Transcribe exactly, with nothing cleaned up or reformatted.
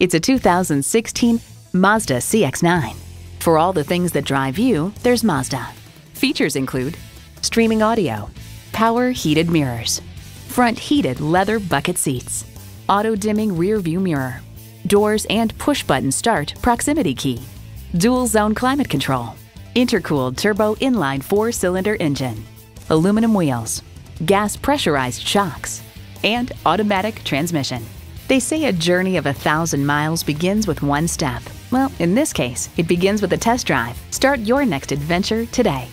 It's a two thousand sixteen Mazda C X nine. For all the things that drive you, there's Mazda. Features include streaming audio, power heated mirrors, front heated leather bucket seats, auto dimming rear view mirror, doors and push button start proximity key, dual zone climate control, intercooled turbo inline four cylinder engine, aluminum wheels, gas pressurized shocks, and automatic transmission. They say a journey of a thousand miles begins with one step. Well, in this case, it begins with a test drive. Start your next adventure today.